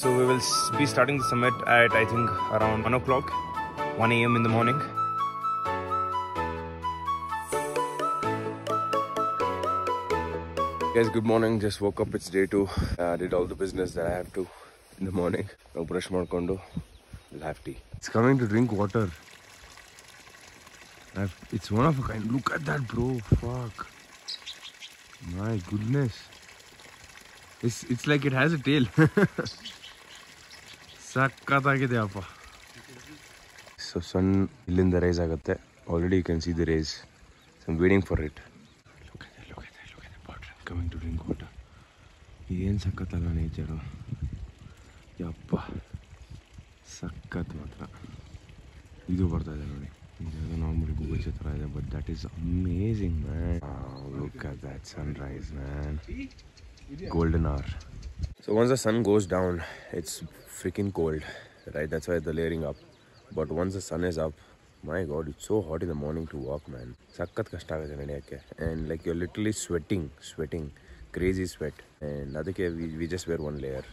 So we will be starting the summit at I think around 1 o'clock, 1 a.m. in the morning. Guys, good morning. Just woke up. It's day 2. Did all the business that I have to in the morning. Now brush more kondo. We'll have tea. It's coming to drink water. It's one of a kind. Look at that, bro. Fuck. My goodness. It's like it has a tail. So sun will in the rays agatte. Already you can see the rays. So I'm waiting for it. Look at that, look at that, look at the bottom. Coming to drink water. Yen sakkatala nature. Yappa. Sakkat matra. Idu bartha ide nodi. Normally Google chitra ide, but that is amazing, man. Wow, look at that sunrise, man. Golden hour. So once the sun goes down, it's freaking cold, right? That's why they're layering up. But once the sun is up, my god, it's so hot in the morning to walk, man. Sakkat kashta agide nadiyakke, and like you're literally sweating, crazy sweat. And adake we just wear one layer,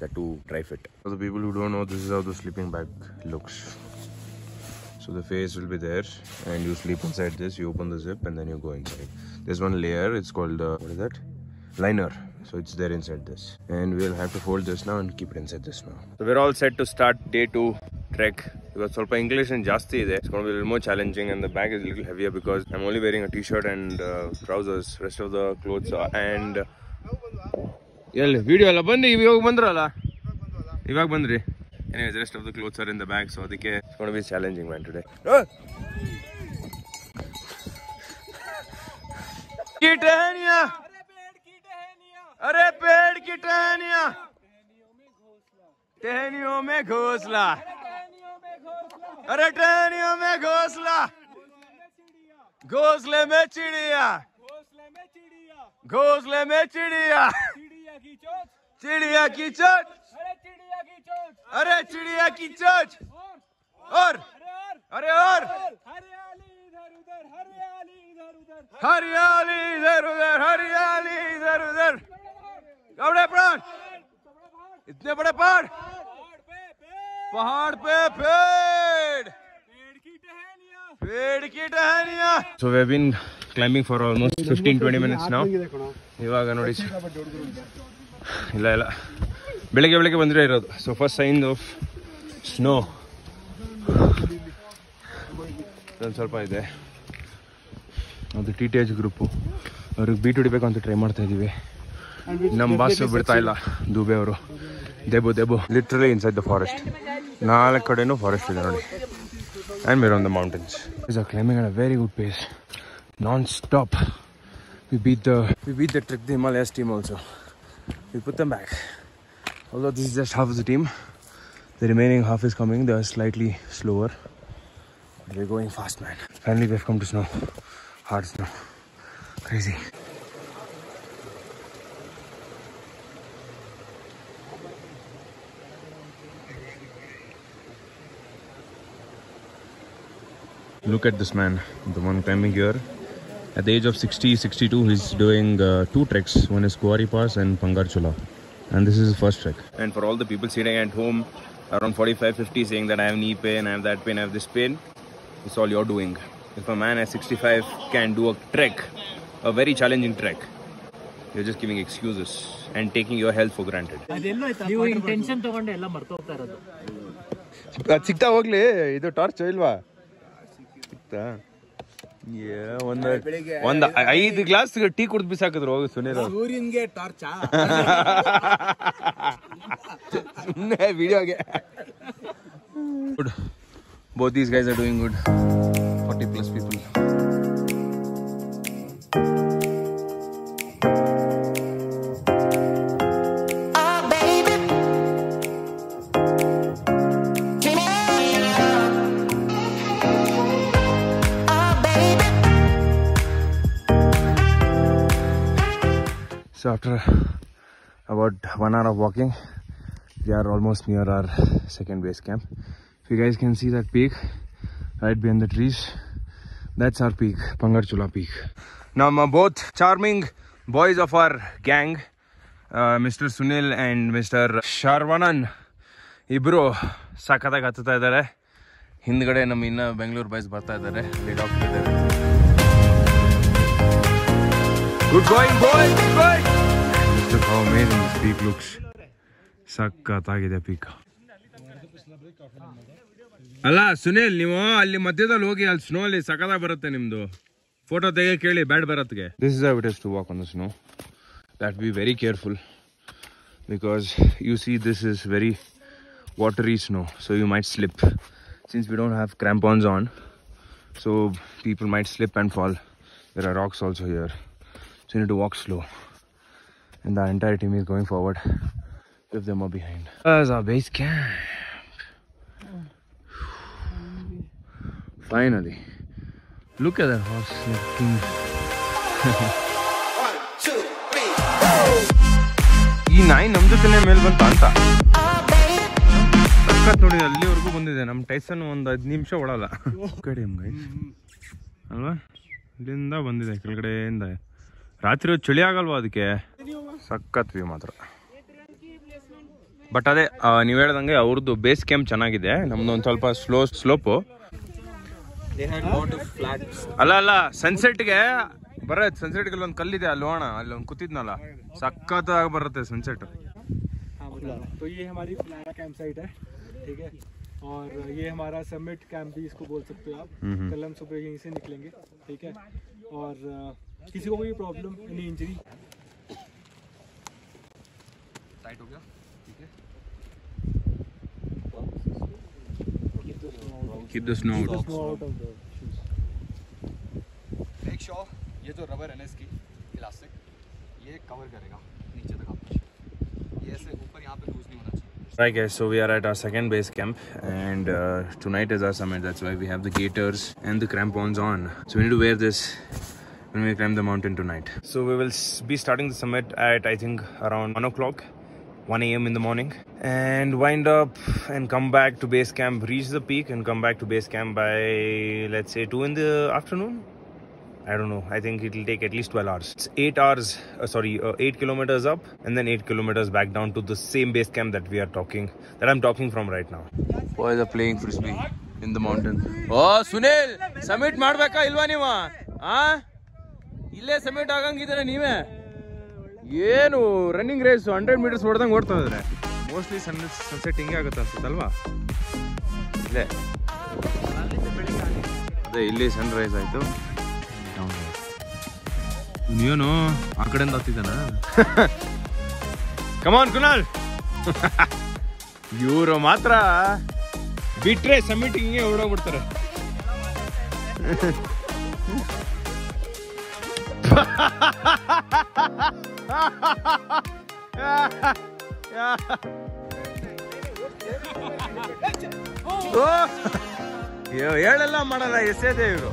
that too dry fit. For the people who don't know, this is how the sleeping bag looks. So the face will be there, and you sleep inside this. You open the zip, and then you go inside. There's one layer. It's called what is that? Liner. So it's there inside this, and we'll have to fold this now and keep it inside this now. So we're all set to start day 2 trek. Because solpa English and jasti there, it's going to be a little more challenging, and the bag is a little heavier because I'm only wearing a t-shirt and trousers. Rest of the clothes are and. Yalla video alla bandi ivaga bandrala. Ivaga bandri. Anyways, the rest of the clothes are in the bag, so it's going to be challenging, man, today. Oh! अरे चिड़िया की चोंच और हरियाली इधर उधर कपड़े प्राण इतने बड़े पहाड़ पे पेड़ की टहनियां. So we have been climbing for almost 15-20 minutes now. इवागा नोडी इल्ला ಬೆಳಗ್ಗೆ ಬಂದ್ರೆ ಇರೋದು. So first sign of snow ಒಂದು ಸ್ವಲ್ಪ ಇದೆ. ಅದು ಟಿ ಟಿ ಎಚ್ ಗ್ರೂಪು ಅವ್ರಿಗೆ ಬೀಟ್ ಹೊಡಿಬೇಕು ಅಂತ ಟ್ರೈ ಮಾಡ್ತಾ ಇದ್ದೀವಿ. ನಮ್ಮ ಬಾಸು ಬಿಡ್ತಾ ಇಲ್ಲ ದೂಬೆ ಅವರು. ದೆಬು ಲಿಟ್ರಲಿ ಇನ್ಸೈಡ್ ದ ಫಾರೆಸ್ಟ್. 4 ಕಡೆನೂ ಫಾರೆಸ್ಟ್ ಇದೆ ನೋಡಿ. And more on the mountains is a climbing and a very good pace non stop. We beat the trick the Himalayas team also. We put them back. Although this is just half of the team, the remaining half is coming. They are slightly slower. They're going fast, man. Finally, we've come to snow. Hard snow. Crazy. Look at this man, the one climbing here. At the age of 60, 62, he's doing 2 treks. One is Kuari Pass and Pangarchulla. And this is the first trek. And for all the people sitting at home, around 45-50, saying that I have knee pain, I have that pain, I have this pain, it's all your doing. If a man at 65 can do a trek, a very challenging trek, you're just giving excuses and taking your health for granted. You intention to go all martha iradu. Sikta hogle idu torch ilva sikta. ಒಂದು 5 glass tea ಕುಡಿದ್ ಬಿಸಾಕಿದ್ರು ಹೋಗಿ ಸುನೀಲ್. ಸೂರ್ಯನ್ಗೆ ಟಾರ್ಚಾ ಸುಮ್ಮನೆ ವಿಡಿಯೋಗೆ. Good both these guys are doing good. 40+ people. So after about 1 hour of walking, we are almost near our second base camp. If you guys can see that peak right behind the trees, that's our peak, Pangarchulla peak. Now both charming boys of our gang Mr. Sunil and Mr. Sharwanan Ibro Sakata Katata Dare Hindgade Namina Bangalore Bais Bata Dare. Good going, boys! Good going! Look how amazing this peak looks. Sakatagide peak. Allah, Sunil, you alli madhyadalli hogi alli snow alli sakata barutte nimdu. Photo tege keli bad barutge. This is how it is to walk on the snow. That be very careful because you see this is very watery snow, so you might slip. Since we don't have crampons on, so people might slip and fall. There are rocks also here, so you need to walk slow. And the entire team is going forward with them are behind. That's our base camp. Finally, look at that horse looking. One, two, three, go! This nine is coming to us. They had a lot of flats. Alla, sunset ga Bharat, sunset ga on kalli de alwana, on kutidnala. Sakkata Bharat hai sunset. तो ये हमारी पनारा camp site है, ठीक है? और ये हमारा summit camp भी इसको बोल सकते हो आप. कल हम सुबह यहीं से निकलेंगे, ठीक है? और किसी को कोई प्रॉब्लम, एनी इंजरी? टाइट हो गया, ठीक है? Keep the snow out. Of the shoes. Make sure ये जो rubber NS की elastic ये cover करेगा नीचे तक आपको. ये ऐसे ऊपर यहाँ पे loose नहीं होना चाहिए. Right guys, so we are at our second base camp and tonight is our summit. That's why we have the gaiters and the crampons on. So we need to wear this when we climb the mountain tonight. So we will be starting the summit at I think around 1 o'clock. 1 AM in the morning and wind up and come back to base camp, reach the peak and come back to base camp by let's say 2 in the afternoon. I don't know, I think it will take at least 12 hours. It's 8 kilometers up and then 8 kilometers back down to the same base camp that I'm talking from right now. Boys are playing frisbee in the mountain. Oh Sunil, summit madbeka ilva neevu ha ille summit agangidare neeve. Yeah, no running race 100 meters for mostly sunsetting alwa. The sunrise I do. You know, come on, Kunal. Euro matra. Bitre summiting oda. Yeah. Oh. Yo, yedella madala esede iru.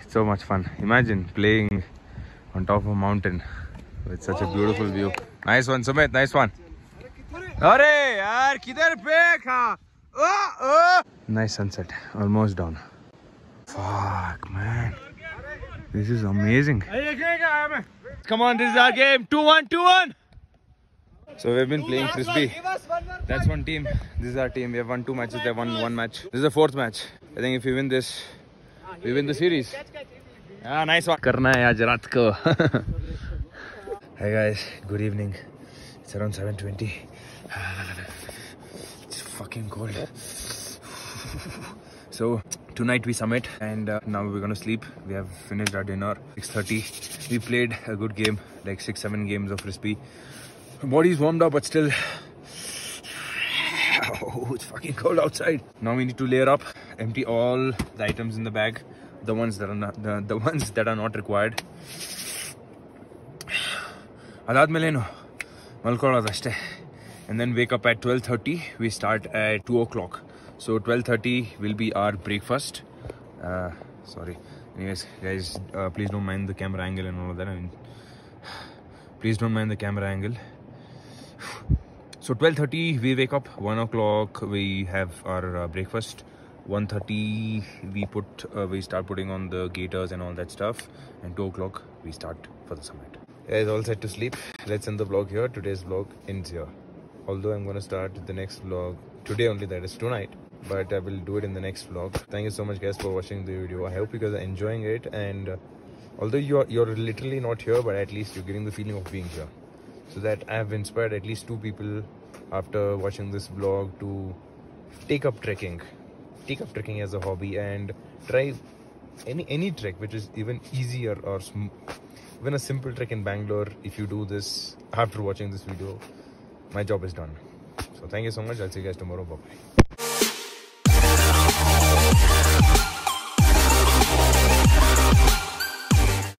It's so much fun. Imagine playing on top of a mountain with such a beautiful view. Nice one, Sumit. Nice one. Nice sunset. Almost down. Fuck, man. This is amazing. Come on, this is our game. 2-1, 2-1. So we've been playing frisbee. That's one team. This is our team. We have won 2 matches. They won 1 match. This is the 4th match. I think if we win this, We win the series. Ah, nice one. Karna hai aaj raat ko. Hi guys, good evening. It's around 7:20. It's fucking cold. So tonight we summit, and now we're gonna sleep. We have finished our dinner. 6:30. We played a good game, like 6-7 games of frisbee. Body's warmed up, but still. Oh, it's fucking cold outside. Now we need to layer up, empty all the items in the bag, the ones that are not, the ones that are not required. And then wake up at 12:30. We start at 2 o'clock. So 12:30 will be our breakfast. Sorry. Anyways, guys, please don't mind the camera angle and all of that. I mean, please don't mind the camera angle. So 12:30 we wake up, 1 o'clock we have our breakfast, 1:30 we start putting on the gaiters and all that stuff, and 2 o'clock we start for the summit. Guys, all set to sleep. Let's end the vlog here. Today's vlog ends here. Although I'm going to start the next vlog today only, that is tonight, but I will do it in the next vlog. Thank you so much guys for watching the video. I hope you guys are enjoying it, and although you're literally not here, but at least you're getting the feeling of being here. So that I have inspired at least 2 people after watching this vlog to take up trekking as a hobby, and try any trek which is even easier, or even a simple trek in Bangalore. If you do this after watching this video, my job is done. So thank you so much. I'll see you guys tomorrow. Bye bye.